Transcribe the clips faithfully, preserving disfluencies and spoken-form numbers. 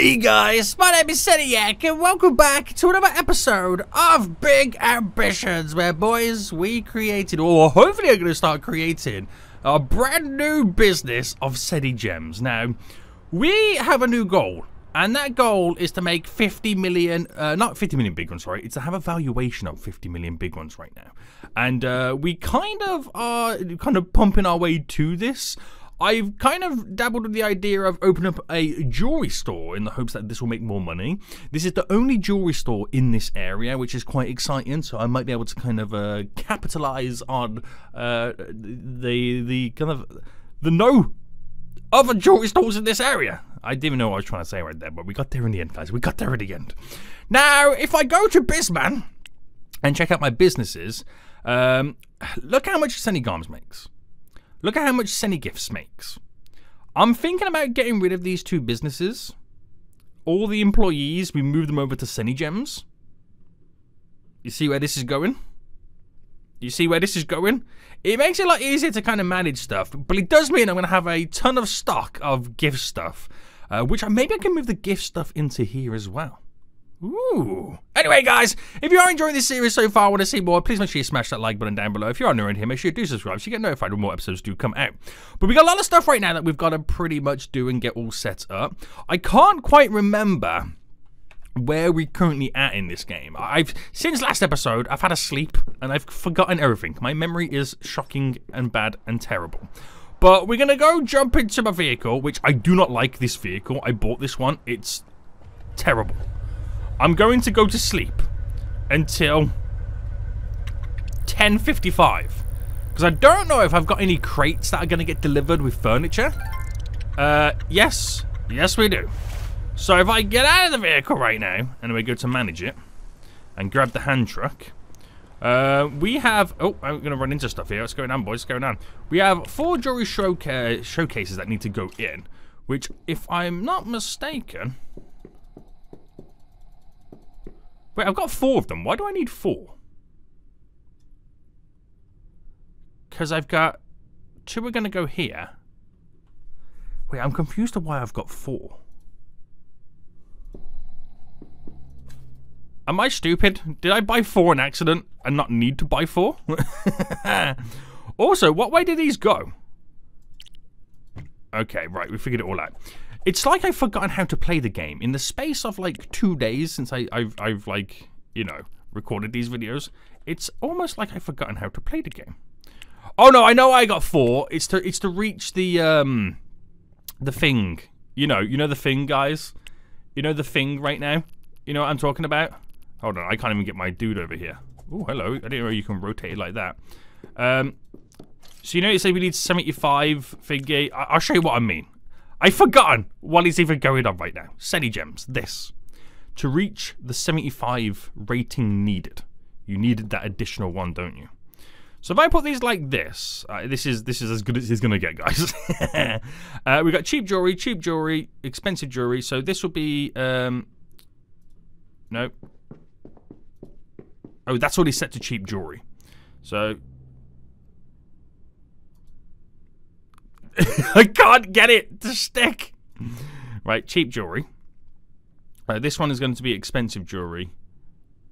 Hey guys, my name is Seniac and welcome back to another episode of Big Ambitions, where boys, we created, or hopefully are going to start creating, a brand new business of Seni Gems. Now, we have a new goal, and that goal is to make fifty million, uh, not fifty million big ones, sorry, it's to have a valuation of fifty million big ones right now. And uh, we kind of are kind of pumping our way to this. I've kind of dabbled with the idea of opening up a jewelry store in the hopes that this will make more money. This is the only jewelry store in this area, which is quite exciting, so I might be able to kind of uh, capitalize on uh, the the kind of the no other jewelry stores in this area. I didn't even know what I was trying to say right there, but we got there in the end, guys. We got there in the end. Now, if I go to BizMan and check out my businesses, um, look how much Sunny Garms makes. Look at how much Seni Gifts makes. I'm thinking about getting rid of these two businesses. All the employees, we move them over to Seni Gems. You see where this is going? You see where this is going? It makes it a lot easier to kind of manage stuff, but it does mean I'm going to have a ton of stock of gift stuff, uh, which I, maybe I can move the gift stuff into here as well. Ooh. Anyway, guys, if you are enjoying this series so far and want to see more, please make sure you smash that like button down below. If you are new around here, make sure you do subscribe so you get notified when more episodes do come out. But we got a lot of stuff right now that we've got to pretty much do and get all set up. I can't quite remember where we're currently at in this game. I've since last episode, I've had a sleep and I've forgotten everything. My memory is shocking and bad and terrible. But we're going to go jump into my vehicle, which I do not like this vehicle. I bought this one. It's terrible. I'm going to go to sleep until ten fifty-five, because I don't know if I've got any crates that are going to get delivered with furniture. Uh, yes. Yes, we do. So if I get out of the vehicle right now, and we go to manage it, and grab the hand truck, uh, we have... Oh, I'm going to run into stuff here. What's going on, boys? What's going on? We have four jewelry showca- showcases that need to go in, which, if I'm not mistaken... Wait, I've got four of them. Why do I need four? Because I've got... Two are going to go here. Wait, I'm confused on why I've got four. Am I stupid? Did I buy four in accident and not need to buy four? Also, what way do these go? Okay, right. We figured it all out. It's like I've forgotten how to play the game. In the space of like two days since I, I've, I've like, you know, recorded these videos, it's almost like I've forgotten how to play the game. Oh no, I know I got four. It's to it's to reach the um, the thing. You know, you know the thing, guys. You know the thing right now. You know what I'm talking about. Hold on, I can't even get my dude over here. Oh, hello. I didn't know you can rotate it like that. Um, so you know, it said we need seventy-five thingy. I I'll show you what I mean. I've forgotten what is even going on right now. Seni Gems, this. To reach the seventy-five rating needed. You needed that additional one, don't you? So if I put these like this, uh, this is this is as good as it's going to get, guys. uh, we've got cheap jewelry, cheap jewelry, expensive jewelry. So this will be... Um, no. Oh, that's already set to cheap jewelry. So... I can't get it to stick. Right, cheap jewelry. Uh, this one is going to be expensive jewelry.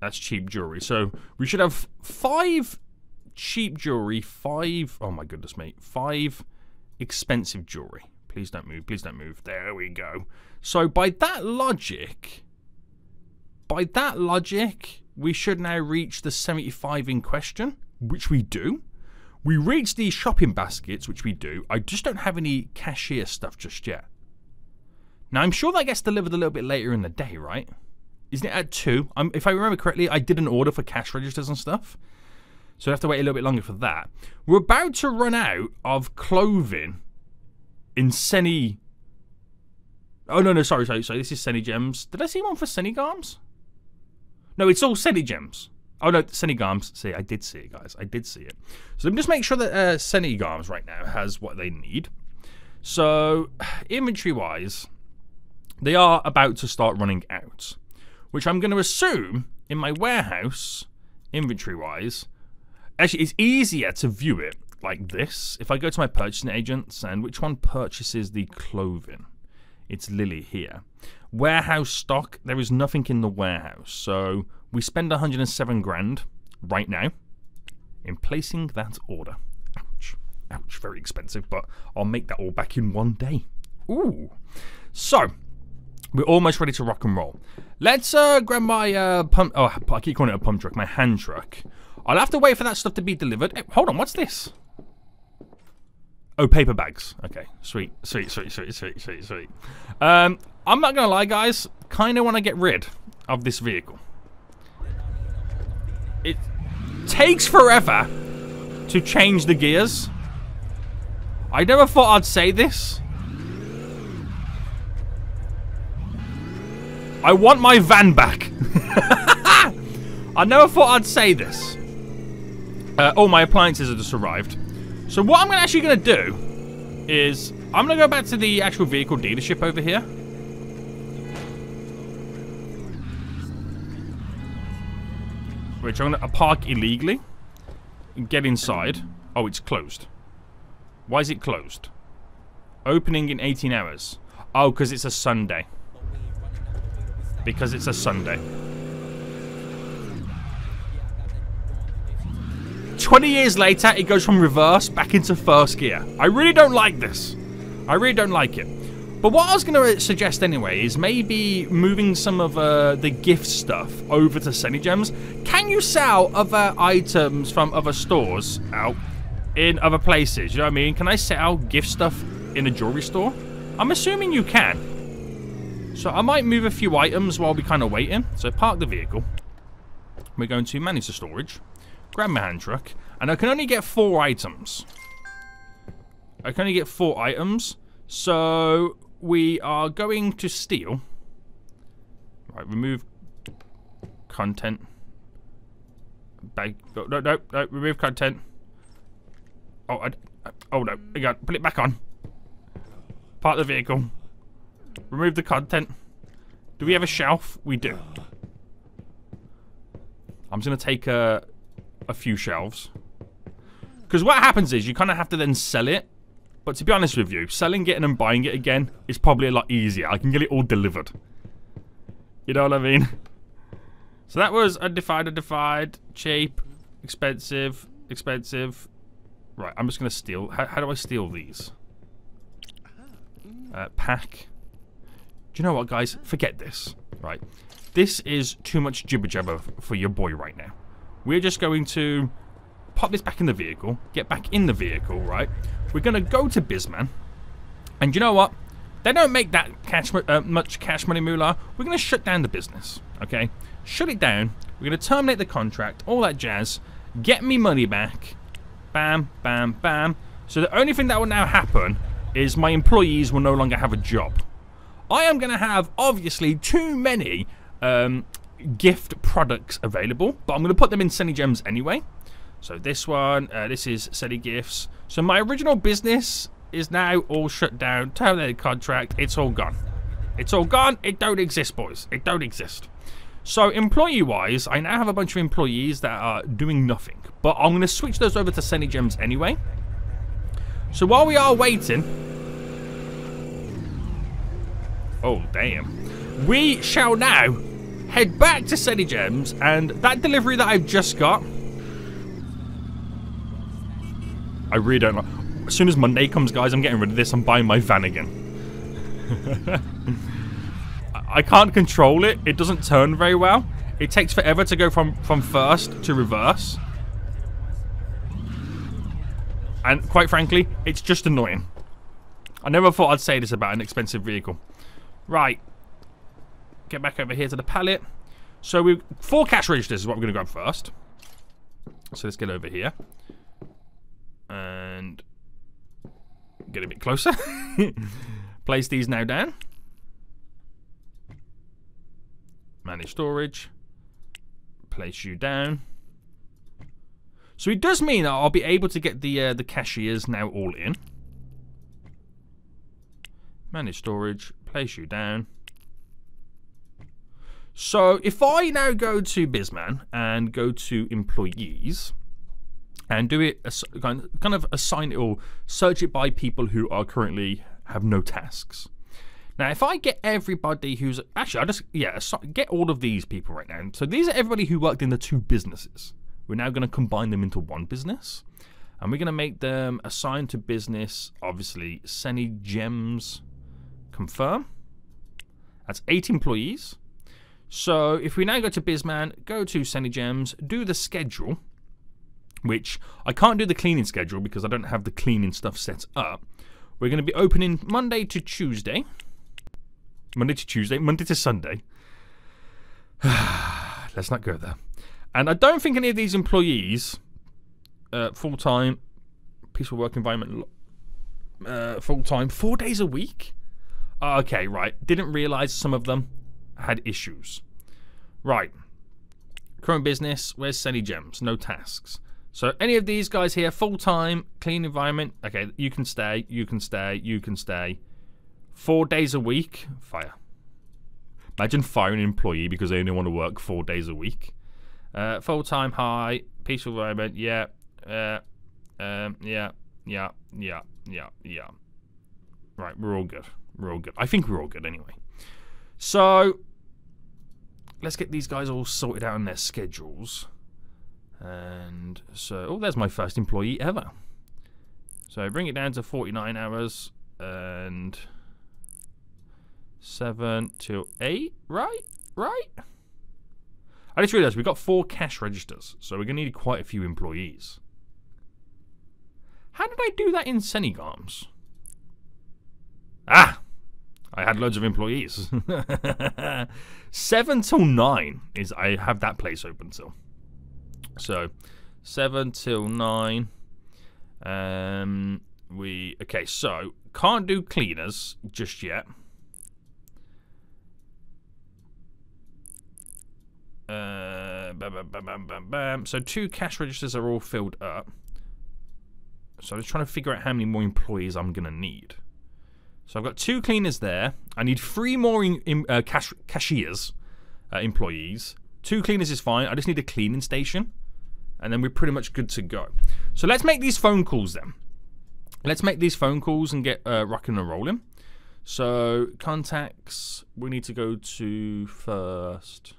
That's cheap jewelry. So we should have five cheap jewelry, five... Oh my goodness, mate. Five expensive jewelry. Please don't move. Please don't move. There we go. So by that logic... By that logic, we should now reach the seventy-five in question, which we do. We reach these shopping baskets, which we do. I just don't have any cashier stuff just yet. Now, I'm sure that gets delivered a little bit later in the day, right? Isn't it at two? I'm, if I remember correctly, I did an order for cash registers and stuff. So I have to wait a little bit longer for that. We're about to run out of clothing in Seni... Oh, no, no, sorry, sorry, sorry. This is Seni Gems. Did I see one for Seni Garms? No, it's all Seni Gems. Oh no, Seni Garms. See, I did see it, guys. I did see it. So let me just make sure that uh, Seni Garms right now has what they need. So, inventory-wise, they are about to start running out, which I'm going to assume in my warehouse, inventory-wise, actually it's easier to view it like this. If I go to my purchasing agents and which one purchases the clothing, It's Lily here. Warehouse stock, there is nothing in the warehouse. So we spend one hundred and seven grand right now in placing that order. Ouch, ouch, very expensive, but I'll make that all back in one day. Ooh. So we're almost ready to rock and roll. Let's uh, grab my uh, pump, oh, I keep calling it a pump truck, my hand truck. I'll have to wait for that stuff to be delivered. Hey, hold on, what's this? Oh, paper bags. Okay, sweet, sweet, sweet, sweet, sweet, sweet, sweet. Um, I'm not gonna lie, guys. Kinda wanna get rid of this vehicle. It takes forever to change the gears. I never thought I'd say this. I want my van back. I never thought I'd say this. Uh, all my appliances have just arrived. So what I'm actually going to do is I'm going to go back to the actual vehicle dealership over here. Which I'm going to park illegally. Get inside. Oh, it's closed. Why is it closed? Opening in eighteen hours. Oh, because it's a Sunday. Because it's a Sunday. twenty years later, it goes from reverse back into first gear. I really don't like this. I really don't like it. But what I was going to suggest anyway is maybe moving some of uh, the gift stuff over to Seni Gems. Can you sell other items from other stores out in other places? You know what I mean? Can I sell gift stuff in a jewelry store? I'm assuming you can. So I might move a few items while we're kind of waiting. So park the vehicle. We're going to manage the storage. Grab my hand truck, and I can only get four items. I can only get four items, so we are going to steal. Right, remove content. Bag, no, no, no, no, remove content. Oh, I, oh no, again, put it back on. Park the vehicle. Remove the content. Do we have a shelf? We do. I'm just gonna take a. a few shelves, because what happens is you kind of have to then sell it, but to be honest with you, selling it and then buying it again is probably a lot easier. I can get it all delivered, you know what I mean? So that was undefined, undefined, cheap, expensive, expensive. Right, I'm just gonna steal. How, how do I steal these? Uh, pack. Do you know what, guys, forget this. Right, this is too much jibber jabber for your boy right now. We're just going to pop this back in the vehicle, get back in the vehicle, right? We're going to go to BizMan. And you know what? They don't make that cash, uh, much cash money, moolah. We're going to shut down the business, okay? Shut it down. We're going to terminate the contract, all that jazz. Get me money back. Bam, bam, bam. So the only thing that will now happen is my employees will no longer have a job. I am going to have, obviously, too many... Um, gift products available, but I'm going to put them in Seni Gems anyway. So this one, uh, this is Seni Gifts. So my original business is now all shut down. Terminated contract. It's all gone. It's all gone. It don't exist, boys. It don't exist. So employee-wise, I now have a bunch of employees that are doing nothing, but I'm going to switch those over to Seni Gems anyway. So while we are waiting... Oh, damn. We shall now... head back to Seni Gems, and that delivery that I've just got, I really don't like. As soon as Monday comes, guys, I'm getting rid of this. I'm buying my van again. I can't control it. It doesn't turn very well. It takes forever to go from, from first to reverse. And quite frankly, it's just annoying. I never thought I'd say this about an expensive vehicle. Right. Get back over here to the pallet. So we've four cash registers is what we're going to grab first. So let's get over here and get a bit closer. Place these now down. Manage storage. Place you down. So it does mean that I'll be able to get the uh, the cashiers now all in. Manage storage. Place you down. So if I now go to BizMan and go to employees and do it, kind of assign it all, search it by people who are currently have no tasks. Now, if I get everybody who's... Actually, I'll just... Yeah, get all of these people right now. So these are everybody who worked in the two businesses. We're now going to combine them into one business. And we're going to make them assigned to business, obviously, Seni Gems confirm. That's eight employees. So if we now go to BizMan, go to Seni Gems, do the schedule, which I can't do the cleaning schedule because I don't have the cleaning stuff set up. We're going to be opening Monday to Tuesday. Monday to Tuesday, Monday to Sunday. Let's not go there. And I don't think any of these employees, uh, full-time, peaceful work environment, uh, full-time, four days a week? Okay, right. Didn't realise some of them had issues. Right. Current business, where's Seni Gems? No tasks. So any of these guys here, full-time, clean environment. Okay, you can stay, you can stay, you can stay. Four days a week, fire. Imagine firing an employee because they only want to work four days a week. Uh, full-time, high, peaceful environment, yeah. Uh, um, yeah, yeah, yeah, yeah, yeah. Right, we're all good. We're all good. I think we're all good anyway. So, let's get these guys all sorted out on their schedules. And so, oh, there's my first employee ever. So bring it down to forty-nine hours and seven to eight, right? Right? I just realized we've got four cash registers, so we're going to need quite a few employees. How did I do that in Sunny Garms? Ah! I had loads of employees. seven till nine is, I have that place open till. So, seven till nine. Um, we okay. So can't do cleaners just yet. Uh, bam, bam, bam, bam, bam, bam. So two cash registers are all filled up. So I'm just trying to figure out how many more employees I'm gonna need. So I've got two cleaners there. I need three more in, in, uh, cash cashiers, uh, employees. Two cleaners is fine. I just need a cleaning station. And then we're pretty much good to go. So let's make these phone calls then. Let's make these phone calls and get uh, rocking and rolling. So contacts, we need to go to first.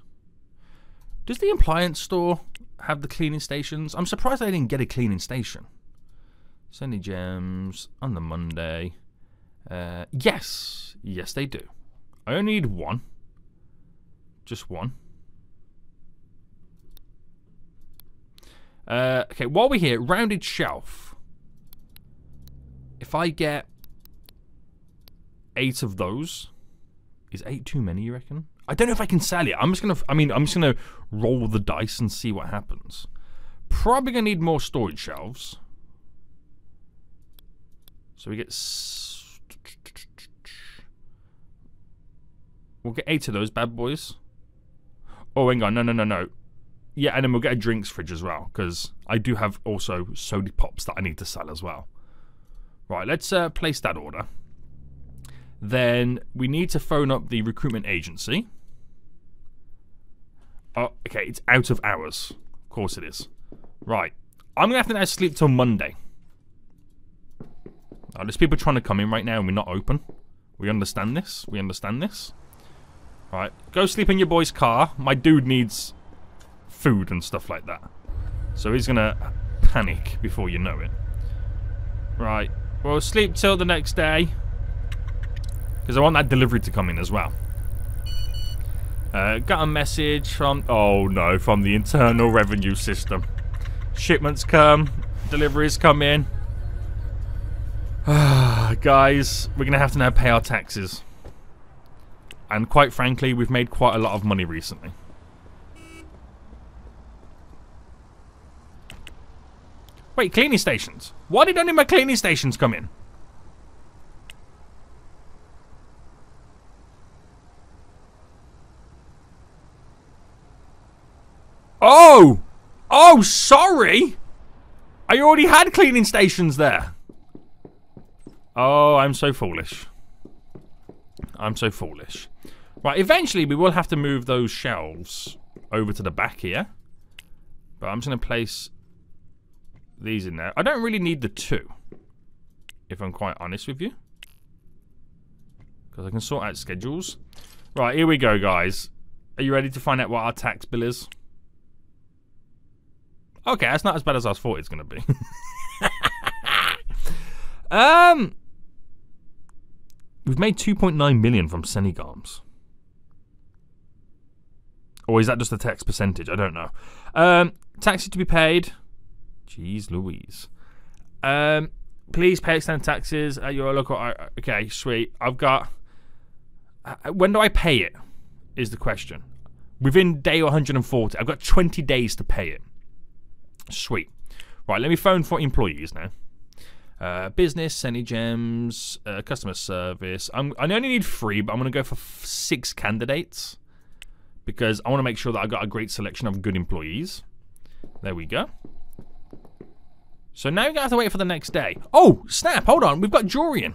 Does the appliance store have the cleaning stations? I'm surprised I didn't get a cleaning station. Seni Gems on the Monday. Uh, yes, yes they do. I only need one. Just one. Uh, okay, while we're here, rounded shelf. If I get eight of those, is eight too many, you reckon? I don't know if I can sell it. I'm just gonna, I mean, I'm just gonna roll the dice and see what happens. Probably gonna need more storage shelves. So we get, we'll get eight of those bad boys. Oh, hang on, no, no, no, no. Yeah, and then we'll get a drinks fridge as well, because I do have also soda pops that I need to sell as well. Right, let's uh, place that order. Then we need to phone up the recruitment agency. Oh, okay, it's out of hours. Of course it is. Right, I'm going to have to now sleep till Monday. Oh, there's people trying to come in right now and we're not open. We understand this, we understand this. Right, go sleep in your boy's car. My dude needs... food and stuff like that. So he's gonna panic before you know it. Right. Well, sleep till the next day. Because I want that delivery to come in as well. Uh, got a message from... Oh no, from the internal revenue system. Shipments come. Deliveries come in. Guys, we're gonna have to now pay our taxes. And quite frankly, we've made quite a lot of money recently. Wait, cleaning stations. Why did only my cleaning stations come in? Oh! Oh, sorry! I already had cleaning stations there. Oh, I'm so foolish. I'm so foolish. Right, eventually we will have to move those shelves over to the back here. But I'm just going to place... these in there. I don't really need the two, if I'm quite honest with you. because I can sort out schedules. Right, here we go, guys. Are you ready to find out what our tax bill is? Okay, that's not as bad as I thought it's going to be. um, We've made two point nine million from Sunny Garms. Or is that just the tax percentage? I don't know. Um, taxes to be paid. Jeez Louise. Um, please pay extended taxes at your local... Okay, sweet. I've got... When do I pay it is the question. Within day one hundred forty. I've got twenty days to pay it. Sweet. Right, let me phone for employees now. Uh, business, Seniac Gems, uh, customer service. I'm, I only need three, but I'm going to go for f six candidates. Because I want to make sure that I got a great selection of good employees. There we go. So now we're going to have to wait for the next day. Oh, snap. Hold on. We've got jewelry in.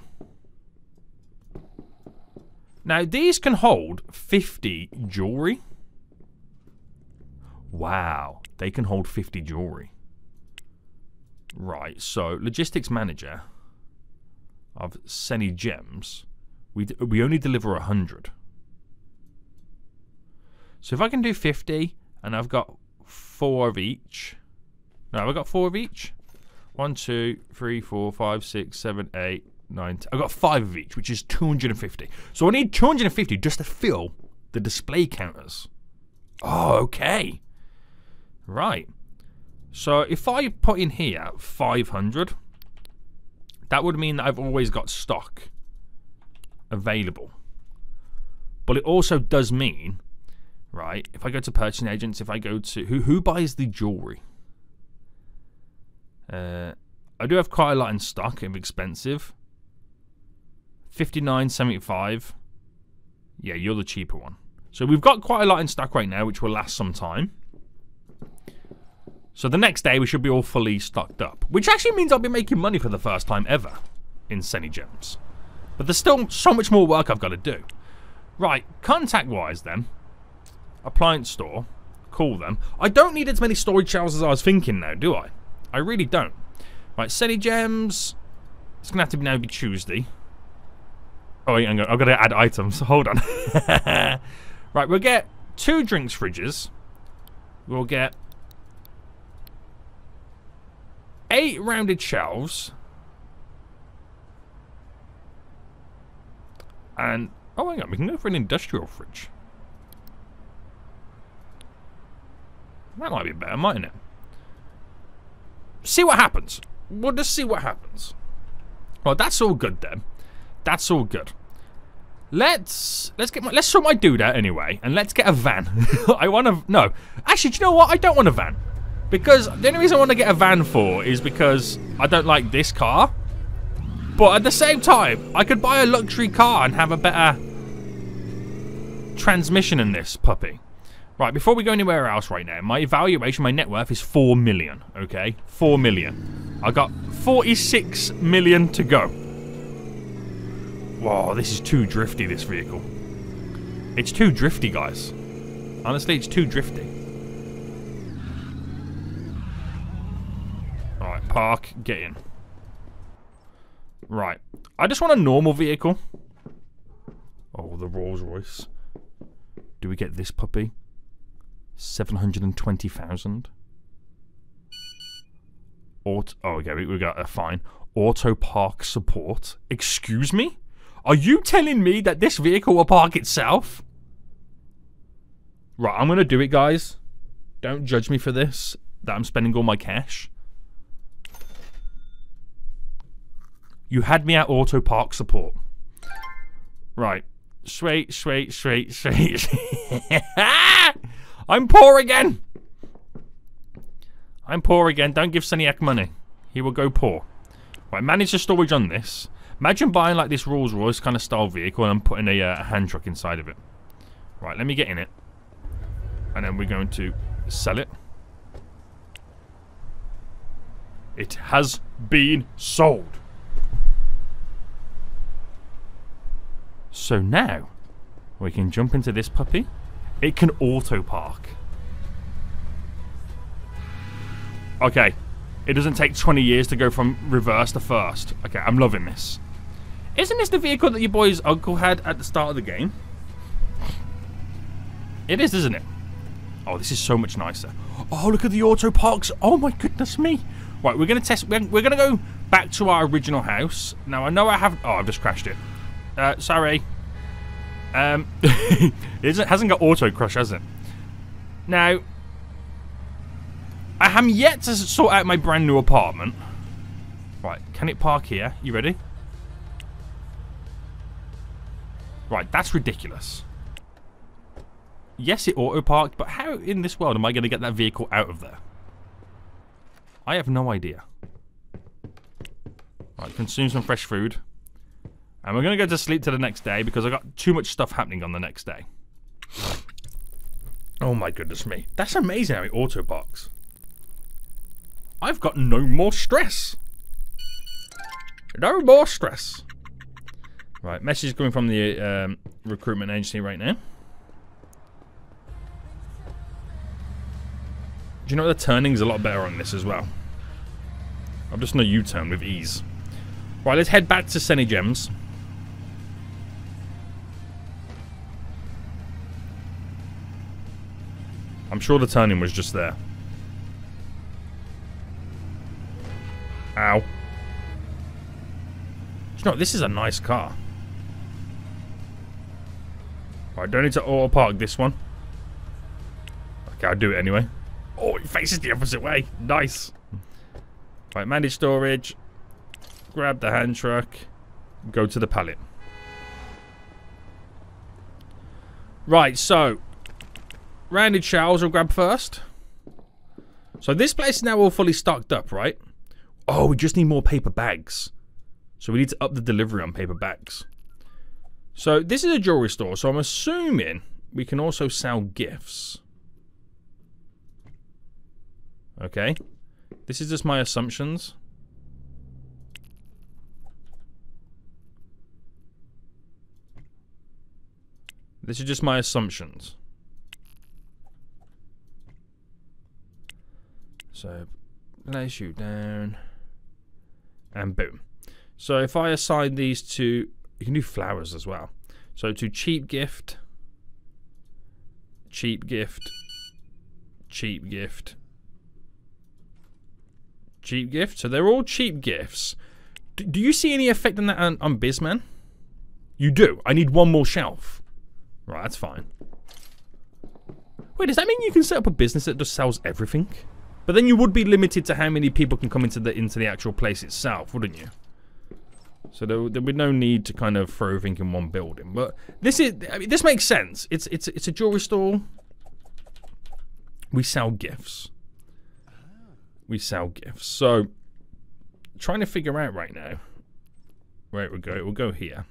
Now, these can hold fifty jewelry. Wow. They can hold fifty jewelry. Right. So, logistics manager of Seni Gems. We, d we only deliver one hundred. So if I can do fifty, and I've got four of each. No, have I got four of each? One, two, three, four, five, six, seven, eight, nine, ten. I've got five of each, which is two hundred fifty. So I need two hundred fifty just to fill the display counters. Oh, okay. Right. So if I put in here five hundred, that would mean that I've always got stock available. But it also does mean... Right, if I go to purchasing agents, if I go to... Who who buys the jewellery? Uh, I do have quite a lot in stock. It's expensive. fifty-nine seventy-five. Yeah, you're the cheaper one. So we've got quite a lot in stock right now, which will last some time. So the next day, we should be all fully stocked up. Which actually means I'll be making money for the first time ever in Seni Gems. But there's still so much more work I've got to do. Right, contact-wise then... Appliance store, call them. I don't need as many storage shelves as I was thinking now, do I? I really don't. Right, Seni Gems. It's gonna have to be now be Tuesday. Oh, hang on, I've got to add items. Hold on. Right, we'll get two drinks fridges. We'll get eight rounded shelves. And oh, hang on, we can go for an industrial fridge. That might be better, mightn't it? See what happens. We'll just see what happens. Well, that's all good then. That's all good. Let's let's get my, let's sort my dude out anyway, and let's get a van. I want to no. Actually, do you know what? I don't want a van, because the only reason I want to get a van for is because I don't like this car. But at the same time, I could buy a luxury car and have a better transmission in this puppy. Right, before we go anywhere else right now, my valuation, my net worth is four million, okay? four million. I got forty-six million to go. Whoa, this is too drifty, this vehicle. It's too drifty, guys. Honestly, it's too drifty. Alright, park, get in. Right, I just want a normal vehicle. Oh, the Rolls Royce. Do we get this puppy? seven hundred twenty thousand. Auto. Oh, okay, we, we got a fine. Auto park support. Excuse me? Are you telling me that this vehicle will park itself? Right, I'm gonna do it, guys. Don't judge me for this, that I'm spending all my cash. You had me at auto park support. Right. Straight, straight, straight, straight. I'm poor again! I'm poor again. Don't give Seniac money. He will go poor. Right, manage the storage on this. Imagine buying like this Rolls Royce kind of style vehicle and I'm putting a, uh, a hand truck inside of it. Right, let me get in it. And then we're going to sell it. It has been sold. So now, we can jump into this puppy. It can auto park. Okay, it doesn't take twenty years to go from reverse to first. Okay, I'm loving this. Isn't this the vehicle that your boy's uncle had at the start of the game? It is, isn't it? Oh, this is so much nicer. Oh, look at the auto parks. Oh my goodness me. Right, we're going to test. We're going to go back to our original house. Now, I know I have. Oh, I've just crashed it. Uh, sorry. Um, it hasn't got auto crush, has it? Now, I am yet to sort out my brand new apartment. Right, can it park here? You ready? Right, that's ridiculous. Yes, it auto-parked, but how in this world am I going to get that vehicle out of there? I have no idea. Right, consume some fresh food. And we're going to go to sleep to the next day because I've got too much stuff happening on the next day. Oh my goodness me. That's amazing how it auto-parks. I've got no more stress. No more stress. Right, message coming from the um, recruitment agency right now. Do you know the turning's a lot better on this as well? I've just done a U-turn with ease. Right, let's head back to Seni Gems. I'm sure the turning was just there. Ow. Do you know, this is a nice car. Right, don't need to auto-park this one. Okay, I'll do it anyway. Oh, it faces the opposite way. Nice. Right, manage storage. Grab the hand truck. Go to the pallet. Right, so rounded shells we'll grab first. So this place is now all fully stocked up, right? Oh, we just need more paper bags. So we need to up the delivery on paper bags. So this is a jewelry store, so I'm assuming we can also sell gifts. Okay, this is just my assumptions. This is just my assumptions. So, place you down. And boom. So if I assign these to, you can do flowers as well. So to cheap gift, cheap gift, cheap gift, cheap gift. So they're all cheap gifts. D do you see any effect on that on, on BizMan? You do. I need one more shelf. Right, that's fine. Wait, does that mean you can set up a business that just sells everything? But then you would be limited to how many people can come into the into the actual place itself, wouldn't you? So there there'd be no need to kind of throw everything in one building. But this is, I mean, this makes sense. It's it's it's a jewelry store. We sell gifts. We sell gifts. So, trying to figure out right now where it would go. It will go here.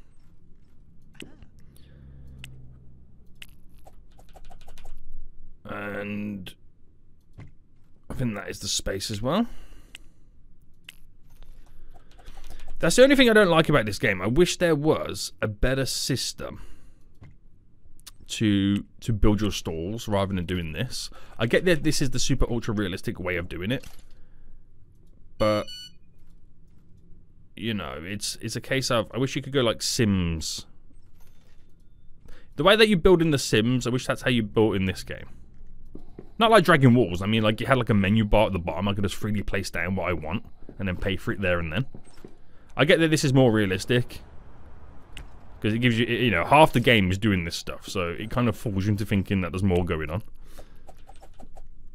And I think that is the space as well. That's the only thing I don't like about this game. I wish there was a better system to to build your stalls rather than doing this. I get that this is the super ultra realistic way of doing it, but you know, it's it's a case of I wish you could go like Sims. The way that you build in the Sims, I wish that's how you built in this game. Not like Dragon Walls. I mean, like you had like a menu bar at the bottom. I could just freely place down what I want and then pay for it there and then. I get that this is more realistic because it gives you, you know, half the game is doing this stuff, so it kind of fools you into thinking that there's more going on.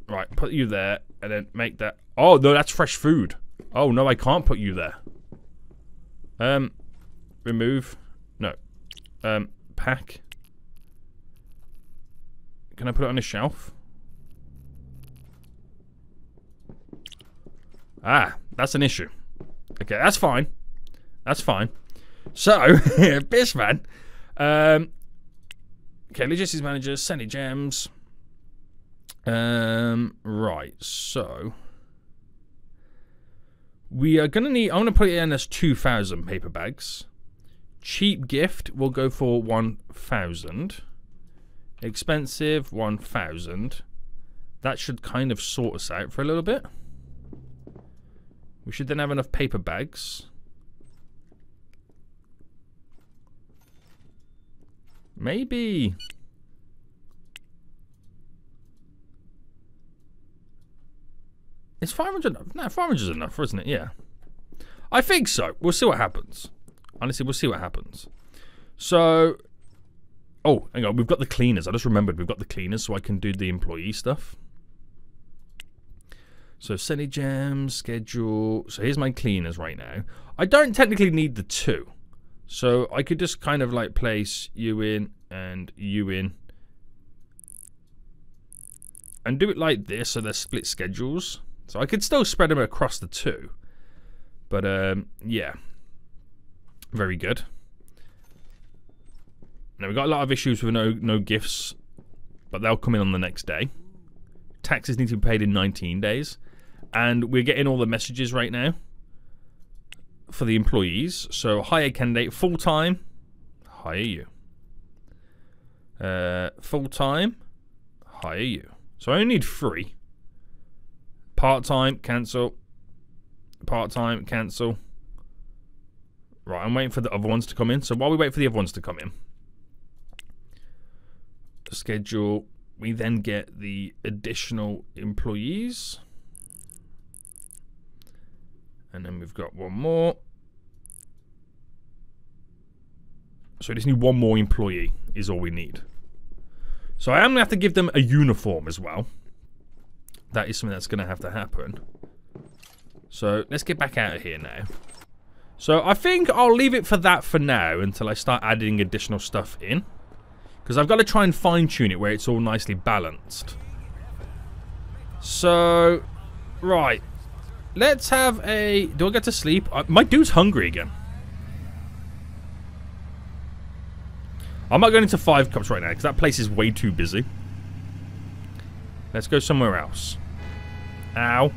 Right, put you there and then make that. Oh no, that's fresh food. Oh no, I can't put you there. Um, remove. No. Um, pack. Can I put it on a shelf? Ah, that's an issue. Okay, that's fine. That's fine. So, BizMan. Um, okay, logistics manager, Seni Gems. Um, right, so we are going to need, I'm going to put it in as two thousand paper bags. Cheap gift will go for one thousand. Expensive, one thousand. That should kind of sort us out for a little bit. We should then have enough paper bags. Maybe. Is five hundred enough? No, five hundred is enough, isn't it? Yeah. I think so. We'll see what happens. Honestly, we'll see what happens. So, oh, hang on. We've got the cleaners. I just remembered we've got the cleaners, so I can do the employee stuff. So, Seni Gems, schedule. So, here's my cleaners right now. I don't technically need the two. So, I could just kind of like place you in and you in. And do it like this, so they're split schedules. So, I could still spread them across the two. But, um, yeah. Very good. Now, we've got a lot of issues with no, no gifts. But they'll come in on the next day. Taxes need to be paid in nineteen days. And we're getting all the messages right now for the employees. So, hire candidate full-time. Hire you. Uh, full-time. Hire you. So, I only need three. Part-time. Cancel. Part-time. Cancel. Right, I'm waiting for the other ones to come in. So, while we wait for the other ones to come in. Schedule. We then get the additional employees. And then we've got one more. So we just need one more employee is all we need. So I am going to have to give them a uniform as well. That is something that's going to have to happen. So let's get back out of here now. So I think I'll leave it for that for now until I start adding additional stuff in. Because I've got to try and fine-tune it where it's all nicely balanced. So, right. Let's have a... Do I get to sleep? I, my dude's hungry again. I'm not going into Five Cups right now because that place is way too busy. Let's go somewhere else. Ow. Right,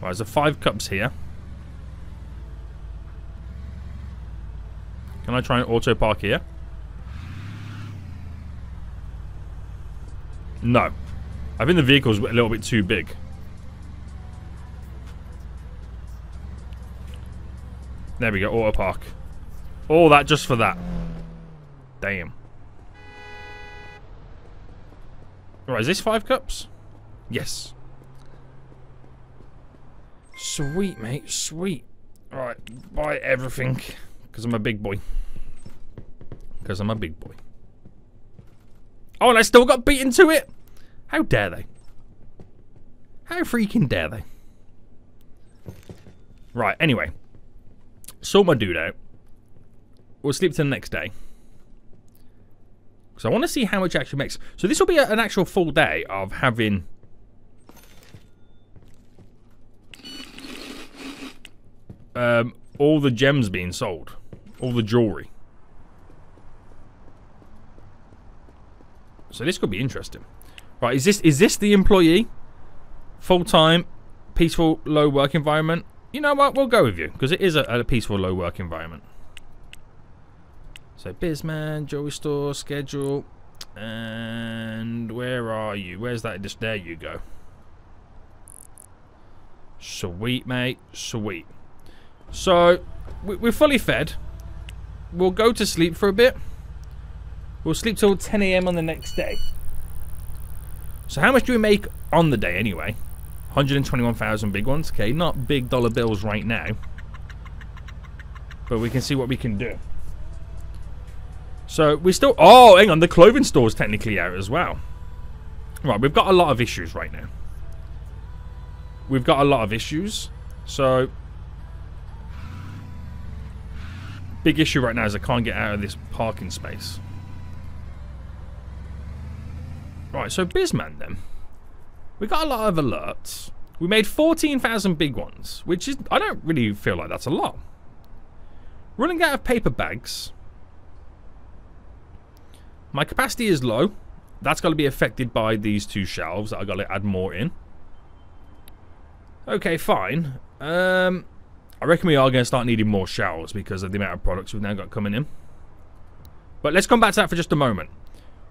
there's a Five Cups here. Can I try and auto park here? No. I think the vehicle's a little bit too big. There we go, auto park. All that just for that. Damn. Right, is this Five Cups? Yes. Sweet, mate, sweet. Alright, buy everything. Because I'm a big boy. Because I'm a big boy. Oh, and I still got beaten to it? How dare they? How freaking dare they? Right, anyway. Sort my dude out. We'll sleep till the next day. Because I want to see how much actually makes. So this will be a, an actual full day of having... Um, all the gems being sold. All the jewelry. So this could be interesting. Right, is this is this the employee? Full-time, peaceful, low work environment. You know what? We'll go with you. Because it is a, a peaceful, low work environment. So, BizMan, jewelry store, schedule. And where are you? Where's that? Just there you go. Sweet, mate. Sweet. So, we're fully fed. We'll go to sleep for a bit. We'll sleep till ten A M on the next day. So how much do we make on the day anyway? one hundred twenty-one thousand big ones. Okay, not big dollar bills right now. But we can see what we can do. So we still... Oh, hang on. The clothing store's technically out as well. Right, we've got a lot of issues right now. We've got a lot of issues. So... Big issue right now is I can't get out of this parking space. Right, so BizMan then. We got a lot of alerts. We made fourteen thousand big ones, which is... I don't really feel like that's a lot. Running out of paper bags. My capacity is low. That's got to be affected by these two shelves that I've got to add more in. Okay, fine. Um... I reckon we are going to start needing more shelves because of the amount of products we've now got coming in. But let's come back to that for just a moment.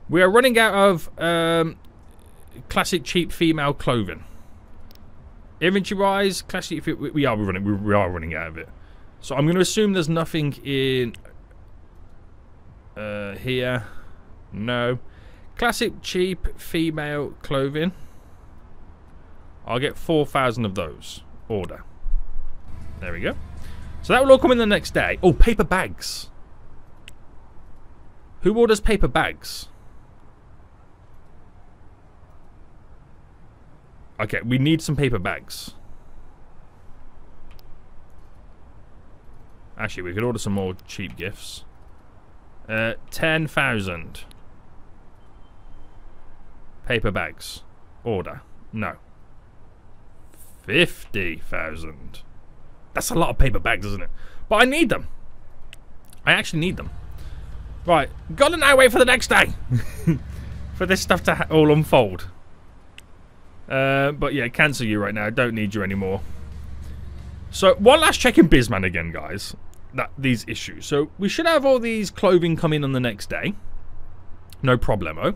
We are running out of um, classic cheap female clothing. Inventory-wise, classic... We are, we're running, we are running out of it. So I'm going to assume there's nothing in Uh, here, no. Classic cheap female clothing. I'll get four thousand of those. Order. There we go. So that will all come in the next day. Oh, paper bags. Who orders paper bags? Okay, we need some paper bags. Actually, we could order some more cheap gifts. Uh, ten thousand. Paper bags. Order. No. fifty thousand. That's a lot of paper bags, isn't it? But I need them. I actually need them. Right. Gotta now wait for the next day. For this stuff to ha all unfold. Uh, but yeah, cancel you right now. Don't need you anymore. So, one last check in BizMan again, guys. That these issues. So, we should have all these clothing come in on the next day. No problemo.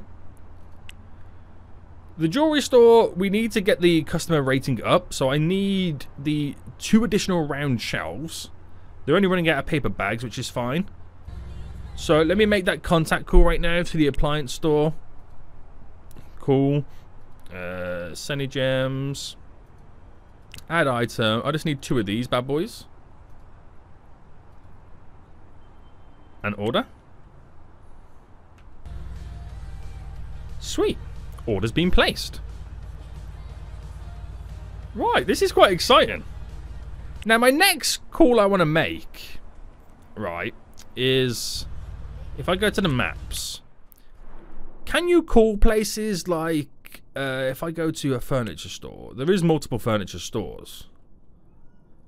The jewelry store, we need to get the customer rating up. So, I need the two additional round shelves. They're only running out of paper bags, which is fine. So, let me make that contact call right now to the appliance store. Cool. Uh, Seni Gems. Add item. I just need two of these bad boys. And order. Sweet. Order's been placed. Right, this is quite exciting. Now, my next call I want to make, right, is if I go to the maps, can you call places like Uh, if I go to a furniture store, there is multiple furniture stores.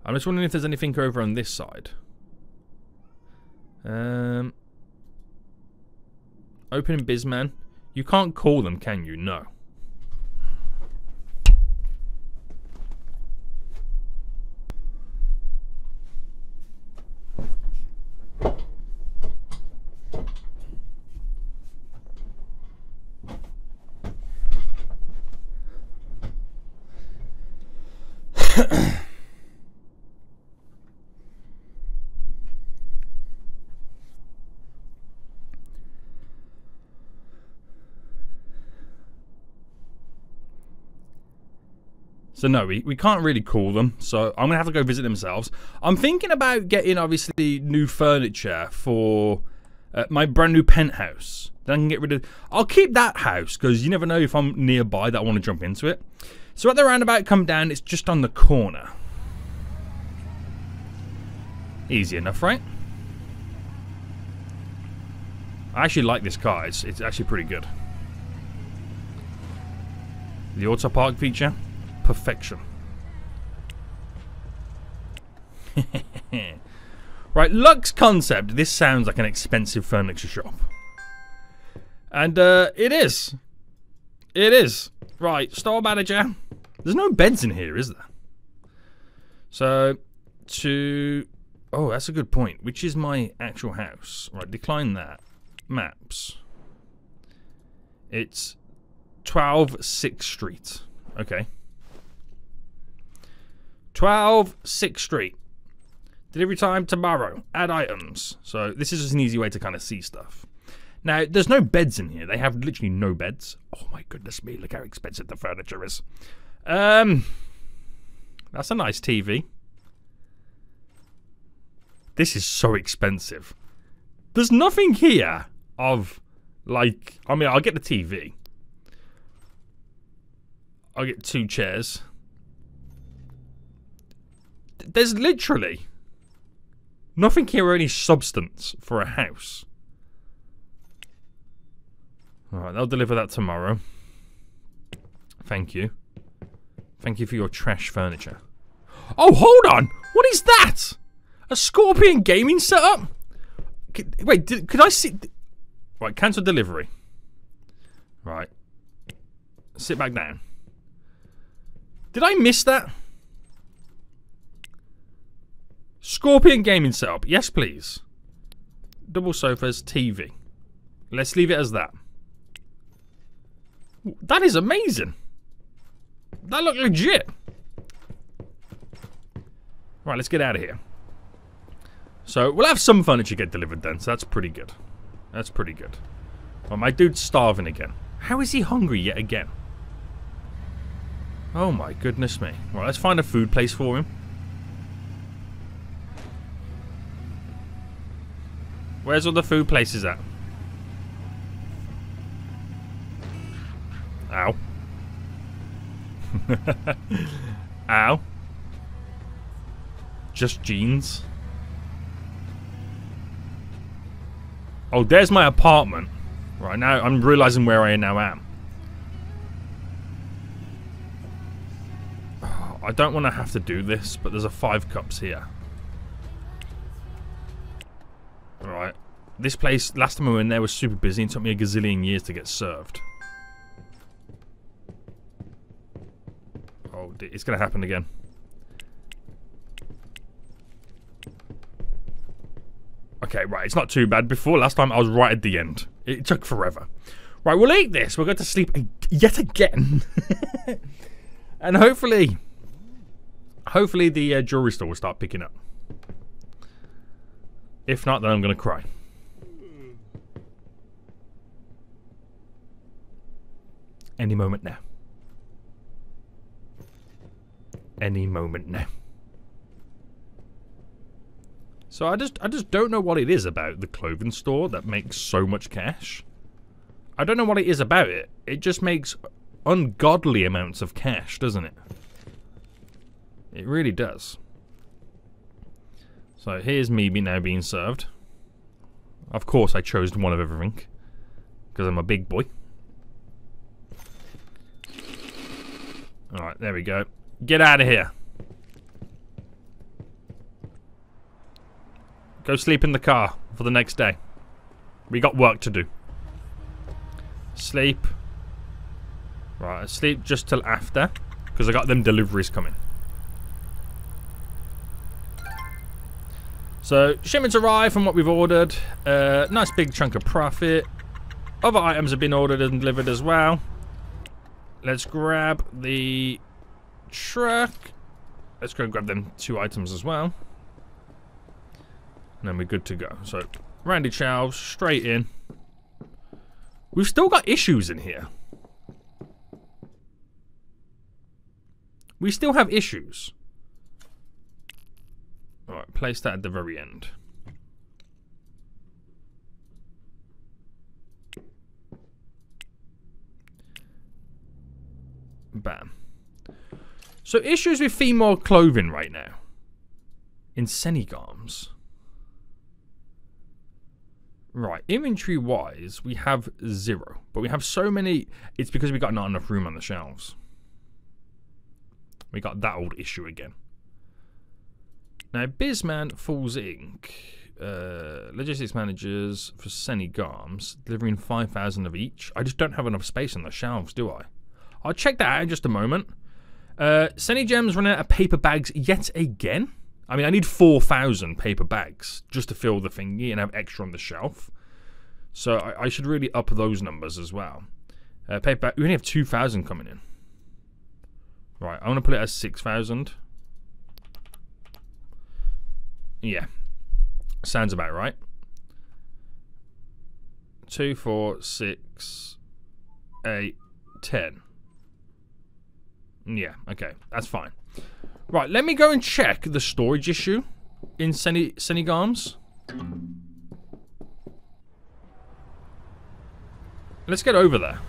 I'm just wondering if there's anything over on this side. Um, open in BizMan. You can't call them, can you? No. So no, we, we can't really call them, so I'm going to have to go visit themselves. I'm thinking about getting, obviously, new furniture for uh, my brand new penthouse. Then I can get rid of... I'll keep that house, because you never know if I'm nearby that I want to jump into it. So at the roundabout, come down, it's just on the corner. Easy enough, right? I actually like this car, it's, it's actually pretty good. The auto park feature. Perfection. Right, Lux Concept. This sounds like an expensive furniture shop. And uh, it is. It is. Right, store manager. There's no beds in here, is there? So, to... Oh, that's a good point. Which is my actual house? Right, decline that. Maps. It's twelve sixth street. Okay. twelve sixth street. Delivery time tomorrow. Add items. So this is just an easy way to kind of see stuff. Now, there's no beds in here. They have literally no beds. Oh my goodness me, look how expensive the furniture is. Um, that's a nice T V. This is so expensive. There's nothing here of, like, I mean, I'll get the T V. I'll get two chairs. There's literally nothing here or any substance for a house. Alright, they'll deliver that tomorrow. Thank you. Thank you for your trash furniture. Oh, hold on! What is that? A Scorpion gaming setup? Wait, did, could I see... Right, cancel delivery. Right. Sit back down. Did I miss that? Scorpion gaming setup. Yes, please. Double sofas, T V. Let's leave it as that. That is amazing. That looked legit. Right, let's get out of here. So, we'll have some furniture get delivered then, so that's pretty good. That's pretty good. Well, my dude's starving again. How is he hungry yet again? Oh my goodness me. Right, let's find a food place for him. Where's all the food places at? Ow. Ow. Just jeans. Oh, there's my apartment. Right now, I'm realizing where I now am. Oh, I don't want to have to do this, but there's a five cups here. Alright. This place, last time I we were in there, was super busy and took me a gazillion years to get served. Oh, it's going to happen again. Okay, right, it's not too bad. Before last time, I was right at the end. It took forever. Right, we'll eat this. We'll go to sleep yet again. And hopefully, hopefully the uh, jewelry store will start picking up. If not, then I'm going to cry. Any moment now. Any moment now. So I just I just don't know what it is about the clothing store that makes so much cash. I don't know what it is about it. It just makes ungodly amounts of cash, doesn't it? It really does. So here's me now being served. Of course I chose one of everything. Because I'm a big boy. Alright, there we go. Get out of here. Go sleep in the car for the next day. We got work to do. Sleep. Right, I sleep just till after, because I got them deliveries coming. So, shipments arrived from what we've ordered. Uh, nice big chunk of profit. Other items have been ordered and delivered as well. Let's grab the truck. Let's go and grab them two items as well. And then we're good to go. So, Randy Chow, straight in. We've still got issues in here. We still have issues. Alright, place that at the very end. Bam. So, issues with female clothing right now. In Sunny Garms. Right, inventory-wise, we have zero. But we have so many... It's because we got not enough room on the shelves. We got that old issue again. Now, BizMan, Falls Incorporated, uh, logistics managers for Seni Gifts, delivering five thousand of each. I just don't have enough space on the shelves, do I? I'll check that out in just a moment. Uh, Seni Gems running out of paper bags yet again. I mean, I need four thousand paper bags just to fill the thingy and have extra on the shelf. So I, I should really up those numbers as well. Uh, paper bag, we only have two thousand coming in. Right, I want to put it as six thousand. Yeah. Sounds about right. two, four, six, eight, ten. Yeah, okay. That's fine. Right, let me go and check the storage issue in Seni Garms. Let's get over there.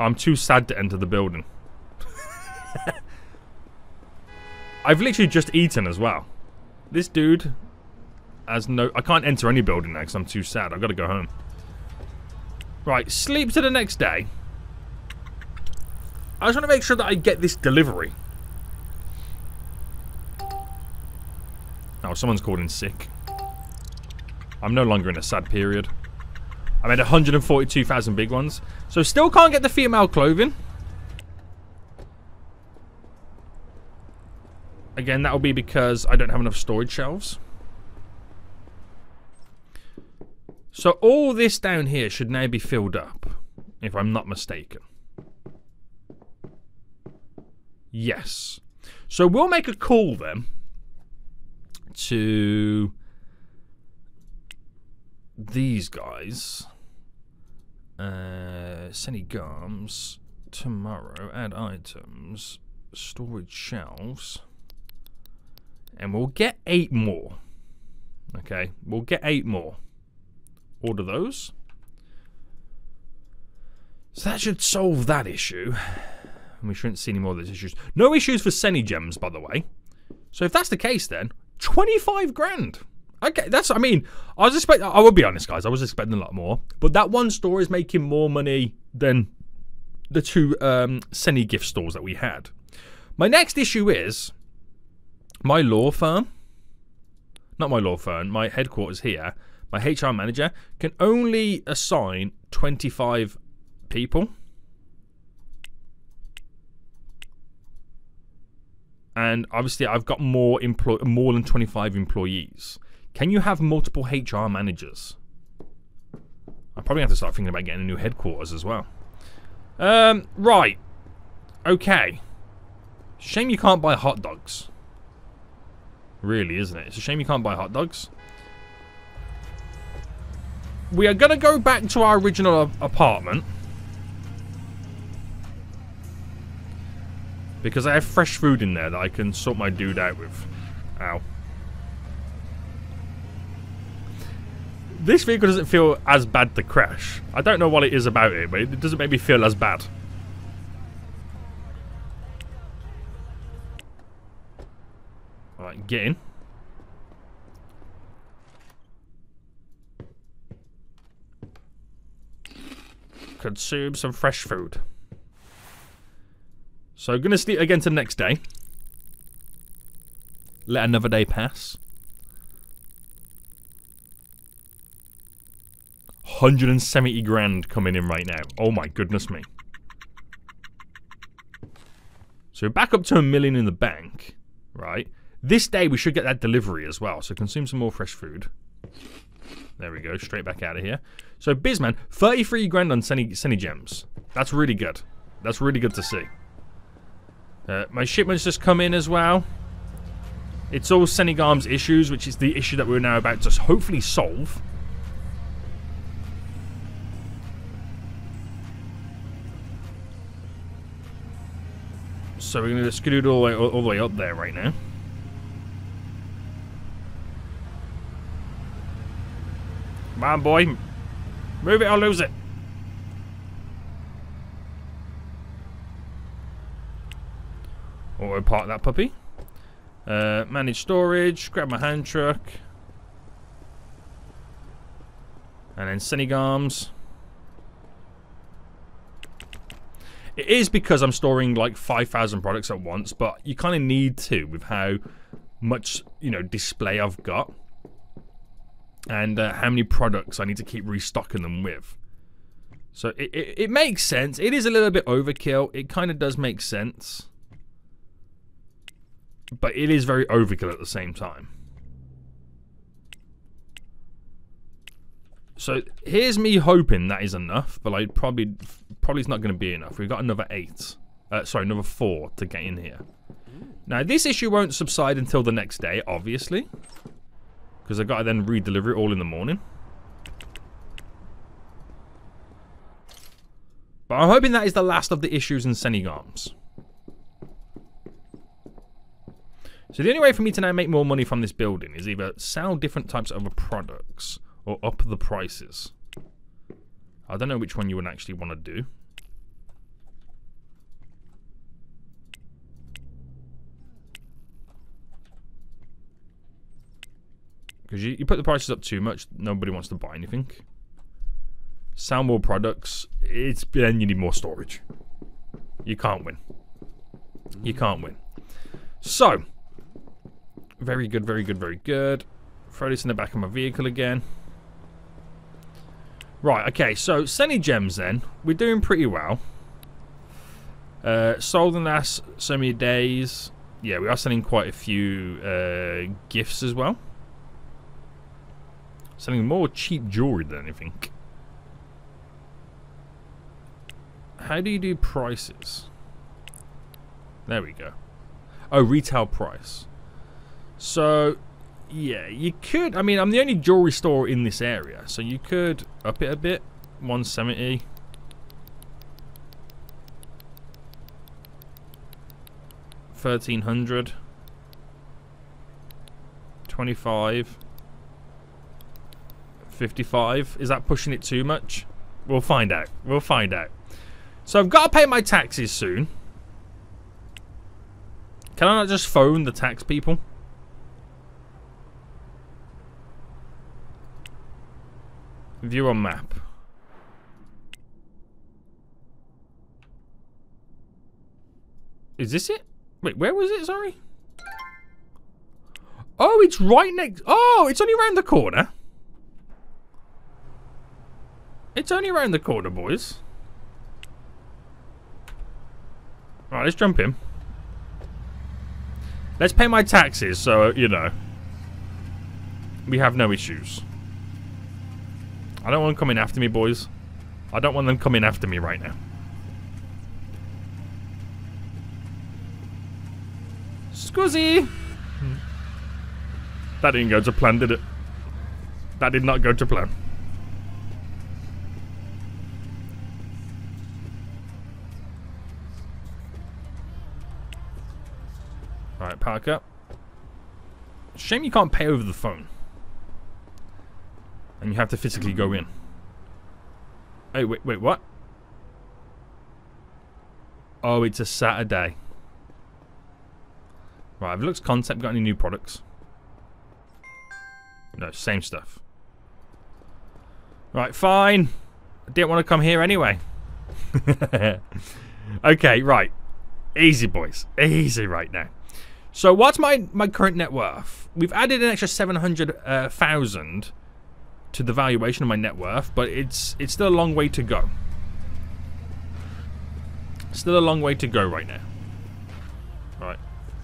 I'm too sad to enter the building. I've literally just eaten as well. This dude has no... I can't enter any building now because I'm too sad. I've got to go home. Right, sleep to the next day. I just want to make sure that I get this delivery. Oh, someone's called in sick. I'm no longer in a sad period. I made one hundred forty-two thousand big ones. So still can't get the female clothing. Again, that'll be because I don't have enough storage shelves. So all this down here should now be filled up, if I'm not mistaken. Yes. So we'll make a call then to these guys, uh, Sunny Garms, tomorrow, add items, storage shelves, and we'll get eight more. Okay, we'll get eight more. Order those. So that should solve that issue. And we shouldn't see any more of those issues. No issues for Seni Gems, by the way. So if that's the case, then twenty-five grand. Okay, that's, I mean, I was expecting, I will be honest, guys, I was expecting a lot more. But that one store is making more money than the two um, Seni gift stores that we had. My next issue is my law firm. Not my law firm, my headquarters here. My H R manager can only assign twenty-five people. And obviously I've got more employ more than twenty-five employees. Can you have multiple H R managers? I probably have to start thinking about getting a new headquarters as well. Um, right. Okay. Shame you can't buy hot dogs. Really, isn't it? It's a shame you can't buy hot dogs. We are going to go back to our original apartment. Because I have fresh food in there that I can sort my dude out with. Ow. This vehicle doesn't feel as bad to crash. I don't know what it is about it, but it doesn't make me feel as bad. Alright, get in. Consume some fresh food. So I'm going to sleep again to the next day. Let another day pass. one hundred seventy grand coming in right now. Oh my goodness me. So we're back up to a million in the bank. Right. This day we should get that delivery as well. So consume some more fresh food. There we go. Straight back out of here. So BizMan, thirty-three grand on Seni, Seni Gems. That's really good. That's really good to see. Uh, my shipments just come in as well. It's all Seni Garms issues, which is the issue that we're now about to hopefully solve. So we're going to scoot all the way, all, all the way up there right now. Come on, boy. Move it or lose it. Auto park that puppy. Uh, manage storage. Grab my hand truck. And then Seni Garms. It is because I'm storing like five thousand products at once, but you kind of need to with how much, you know, display I've got. And uh, how many products I need to keep restocking them with. So it, it, it makes sense. It is a little bit overkill. It kind of does make sense. But it is very overkill at the same time. So here's me hoping that is enough. But I probably, probably it's not going to be enough. We've got another eight. Uh, sorry, another four to get in here. Now this issue won't subside until the next day, obviously. Because I've got to then re-deliver it all in the morning. But I'm hoping that is the last of the issues in Seni Garms. So the only way for me to now make more money from this building is either sell different types of products or up the prices. I don't know which one you would actually want to do. Because you, you put the prices up too much, nobody wants to buy anything. Sell more products, it's then you need more storage. You can't win. You can't win. So, very good, very good, very good. Throw this in the back of my vehicle again. Right, okay, so Seni Gems then. We're doing pretty well. Uh, sold in the last so many days. Yeah, we are selling quite a few uh, gifts as well. Selling more cheap jewelry than anything. How do you do prices? There we go. Oh, retail price. So Yeah, you could. I mean, I'm the only jewelry store in this area, so you could up it a bit. one seventy. thirteen hundred. twenty-five. fifty-five. Is that pushing it too much? We'll find out. We'll find out. So I've got to pay my taxes soon. Can I not just phone the tax people? View on map. Is this it? Wait, where was it? Sorry. Oh, it's right next. Oh, it's only around the corner. It's only around the corner, boys. All right, let's jump in. Let's pay my taxes, so, you know, we have no issues. I don't want them coming after me, boys. I don't want them coming after me right now. Scuzzy! That didn't go to plan, did it? That did not go to plan. Alright, park up. Shame you can't pay over the phone. And you have to physically go in. Hey, wait, wait, what? Oh, it's a Saturday. Right, have Lux Concept got any new products? No, same stuff. Right, fine. I didn't want to come here anyway. Okay, right. Easy, boys. Easy right now. So what's my, my current net worth? We've added an extra seven hundred thousand to the valuation of my net worth, but it's it's still a long way to go. Still a long way to go right now. All right,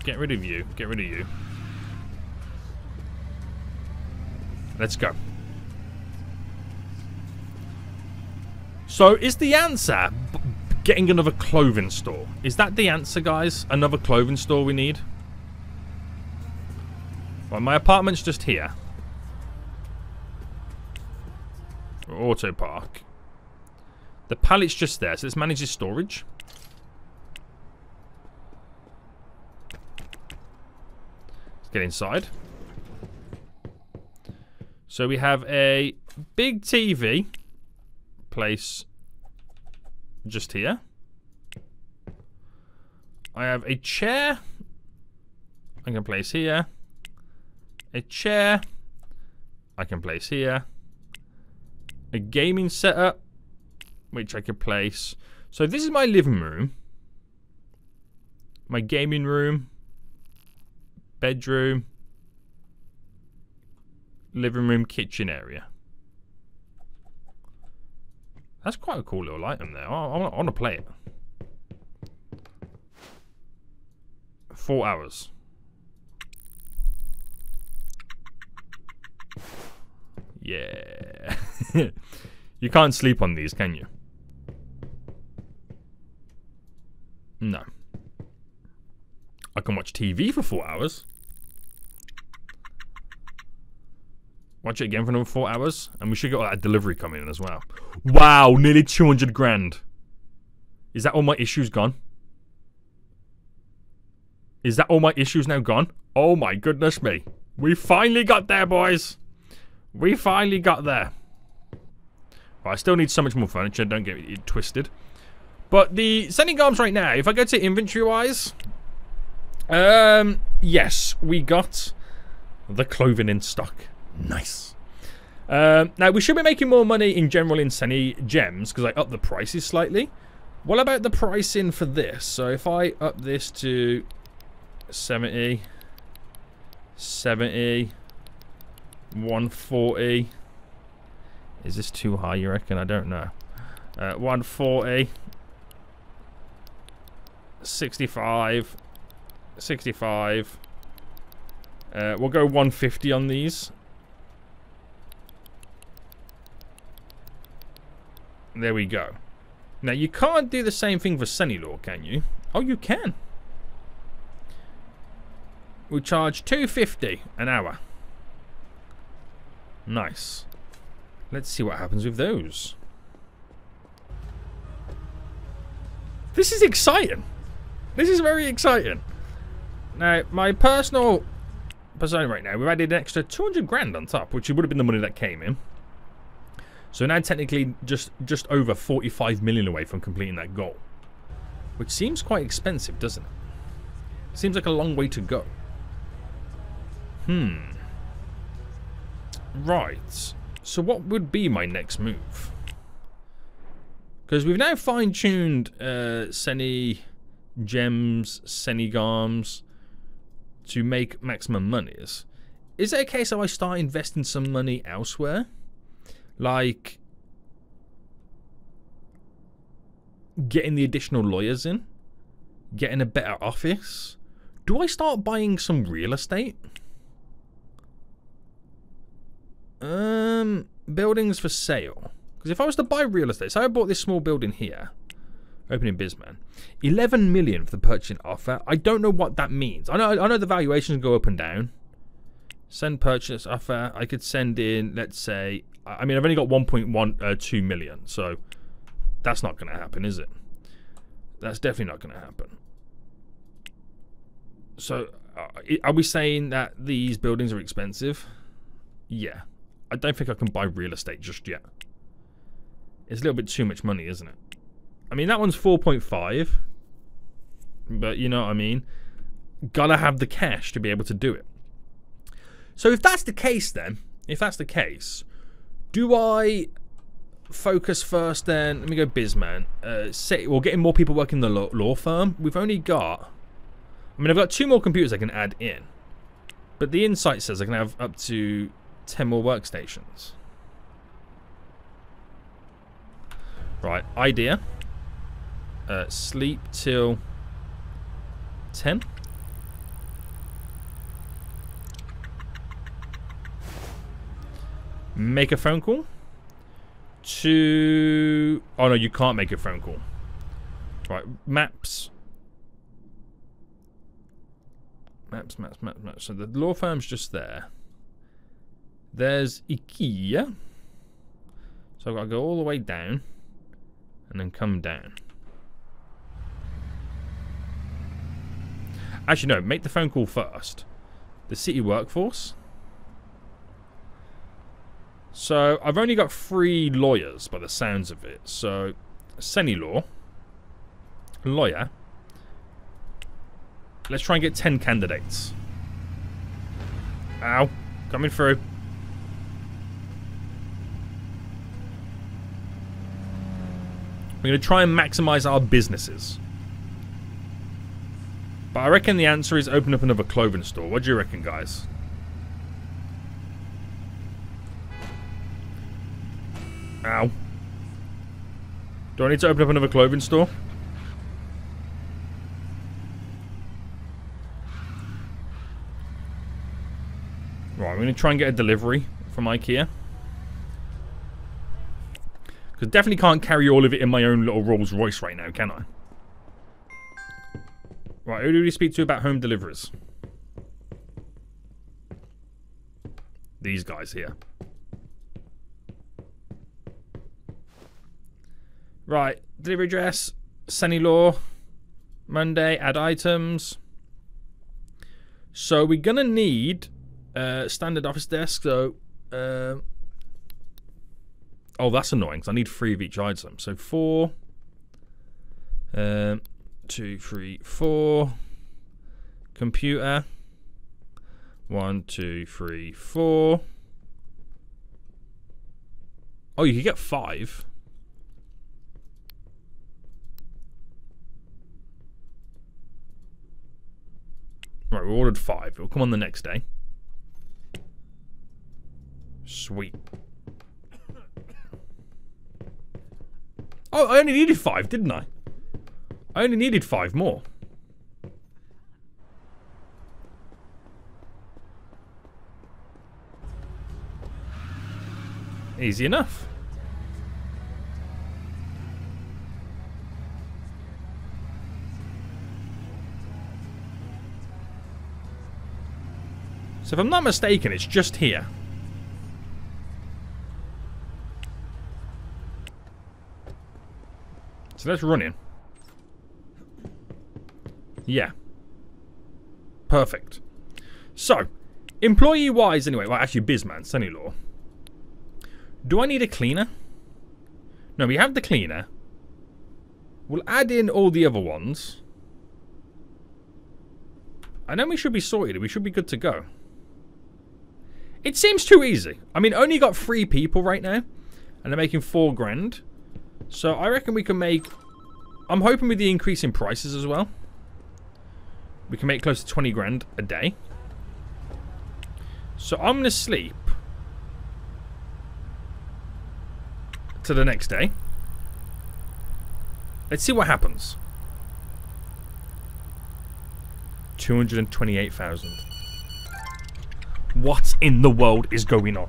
get rid of you, get rid of you. Let's go. So is the answer getting another clothing store? Is that the answer, guys? Another clothing store we need? Well, my apartment's just here. Auto park. The pallet's just there, so this manages storage. Let's get inside. So we have a big T V place just here. I have a chair I can place here. A chair I can place here. A gaming setup which I could place. So this is my living room, my gaming room, bedroom, living room, kitchen area. That's quite a cool little item there. I, I want to play it. Four hours. Yeah. You can't sleep on these, can you? No. I can watch T V for four hours. Watch it again for another four hours. And we should get all that delivery coming in as well. Wow, nearly two hundred grand. Is that all my issues gone? Is that all my issues now gone? Oh my goodness me. We finally got there, boys. We finally got there. Well, I still need so much more furniture. Don't get it twisted. But the Sunny Garms right now, if I go to inventory-wise... Um, yes, we got the clothing in stock. Nice. Um, now, we should be making more money in general in Seni Gems, because I upped the prices slightly. What about the pricing for this? So if I up this to seventy... seventy... one forty. Is this too high, you reckon? I don't know. Uh, one forty. sixty-five. sixty-five. Uh, we'll go one fifty on these. There we go. Now, you can't do the same thing for Senilaw, can you? Oh, you can. We charge two fifty an hour. Nice. Let's see what happens with those. This is exciting. This is very exciting. Now, my personal persona right now, we've added an extra two hundred grand on top, which would have been the money that came in. So now technically just, just over forty-five million away from completing that goal. Which seems quite expensive, doesn't it? Seems like a long way to go. Hmm. Right. So what would be my next move? Because we've now fine-tuned uh, Seni Gems, Seni Garms to make maximum monies. Is it a case of I start investing some money elsewhere? Like getting the additional lawyers in? Getting a better office? Do I start buying some real estate? Um, buildings for sale. Because if I was to buy real estate, so I bought this small building here, opening BizMan, eleven million for the purchasing offer. I don't know what that means. I know, I know the valuations go up and down. Send purchase offer. I could send in, let's say, I mean, I've only got one point one two million, so that's not going to happen, is it? That's definitely not going to happen. So, are we saying that these buildings are expensive? Yeah. I don't think I can buy real estate just yet. It's a little bit too much money, isn't it? I mean, that one's four point five. But you know what I mean? Gotta have the cash to be able to do it. So if that's the case then, if that's the case, do I focus first then? Let me go BizMan. Uh, say, well, getting more people working in the law, law firm. We've only got... I mean, I've got two more computers I can add in. But the insight says I can have up to ten more workstations. Right, idea. Uh, sleep till ten. Make a phone call. To... Oh no, you can't make a phone call. Right, maps. Maps, maps, maps, maps. So the law firm's just there. There's Ikea. So I've got to go all the way down. And then come down. Actually, no. Make the phone call first. The city workforce. So, I've only got three lawyers by the sounds of it. So, Seni Law. Lawyer. Let's try and get ten candidates. Ow. Coming through. We're going to try and maximize our businesses. But I reckon the answer is open up another clothing store. What do you reckon, guys? Ow. Do I need to open up another clothing store? Right, we're going to try and get a delivery from Ikea. Because definitely can't carry all of it in my own little Rolls Royce right now, can I? Right, who do we speak to about home deliveries? These guys here. Right, delivery address, Senilaw, Monday, add items. So we're going to need uh, standard office desk, so... Uh, Oh, that's annoying, because I need three of each item. So four, um, two, three, four, computer, one, two, three, four. Oh, you can get five. Right, we ordered five. It'll come on the next day. Sweet. Oh, I only needed five, didn't I? I only needed five more. Easy enough. So if I'm not mistaken, it's just here. So let's run in. Yeah. Perfect. So, employee-wise anyway, well actually BizMan, Sunny Law. Do I need a cleaner? No, we have the cleaner. We'll add in all the other ones. And then we should be sorted. We should be good to go. It seems too easy. I mean, only got three people right now. And they're making four grand. So I reckon we can make... I'm hoping with the increase in prices as well, we can make close to twenty grand a day. So I'm going to sleep to the next day. Let's see what happens. two hundred twenty-eight thousand. What in the world is going on?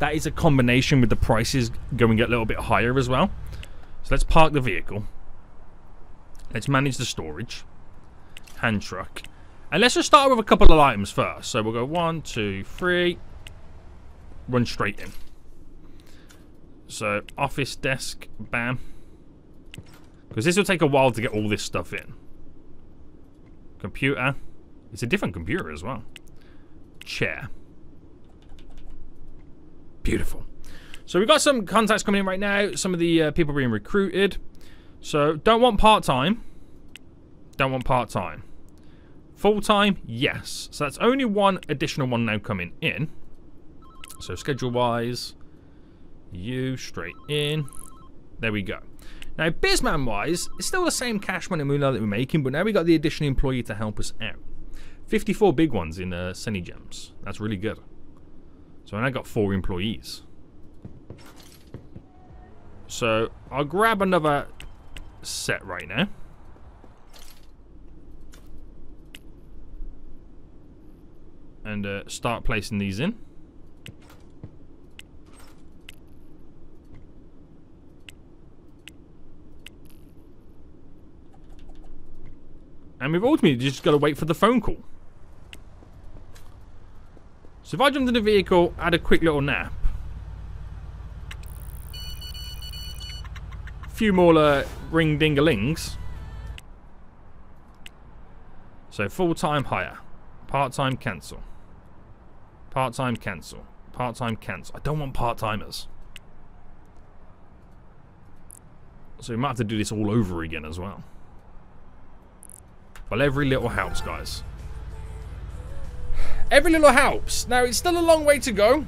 That is a combination with the prices going a little bit higher as well. So let's park the vehicle. Let's manage the storage. Hand truck. And let's just start with a couple of items first. So we'll go one, two, three. Run straight in. So office desk. Bam. Because this will take a while to get all this stuff in. Computer. It's a different computer as well. Chair. Beautiful. So we've got some contacts coming in right now. Some of the uh, people being recruited. So don't want part-time. Don't want part-time. Full-time, yes. So that's only one additional one now coming in. So schedule-wise, you straight in. There we go. Now, BizMan-wise, it's still the same cash money moonlight that we're making, but now we got the additional employee to help us out. fifty-four big ones in uh, Seni Gems. That's really good. So I now got four employees. So I'll grab another set right now. And uh, start placing these in. And we've ultimately just got to wait for the phone call. So if I jump in the vehicle, add a quick little nap. A few more uh, ring-ding-a-lings. So full-time hire. Part-time cancel. Part-time cancel. Part-time cancel. I don't want part-timers. So we might have to do this all over again as well. Well, every little helps, guys. Every little helps. Now, it's still a long way to go.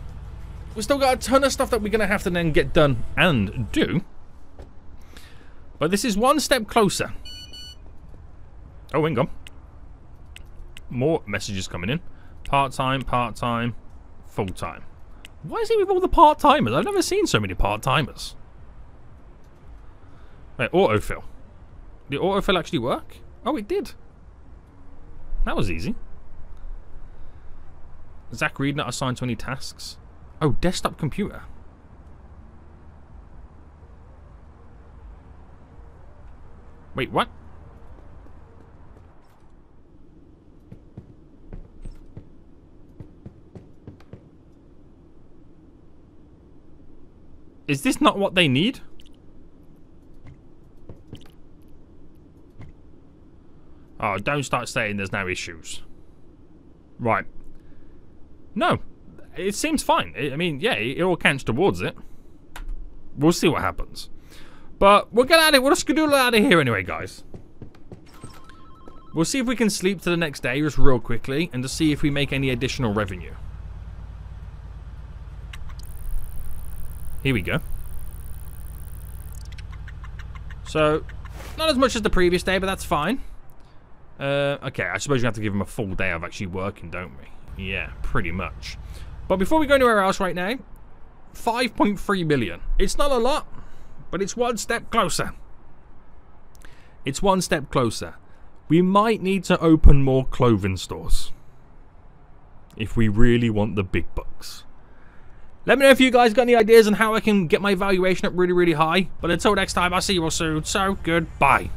We've still got a ton of stuff that we're going to have to then get done and do. But this is one step closer. Oh, hang on. More messages coming in. Part-time, part-time, full-time. Why is it with all the part-timers? I've never seen so many part-timers. Wait, autofill. Did autofill actually work? Oh, it did. That was easy. Zach Reed not assigned to any tasks. Oh, desktop computer. Wait, what? Is this not what they need? Oh, don't start saying there's no issues. Right. No. It seems fine. I mean, yeah, it all counts towards it. We'll see what happens. But we'll get out of it. We'll skedaddle out of here anyway, guys. We'll see if we can sleep to the next day just real quickly and to see if we make any additional revenue. Here we go. So, not as much as the previous day, but that's fine. Uh, okay, I suppose you have to give them a full day of actually working, don't we? Yeah, pretty much. But before we go anywhere else right now, five point three million. It's not a lot, but it's one step closer. It's one step closer. We might need to open more clothing stores if we really want the big bucks. Let me know if you guys got any ideas on how I can get my valuation up really, really high. But until next time, I'll see you all soon. So, goodbye.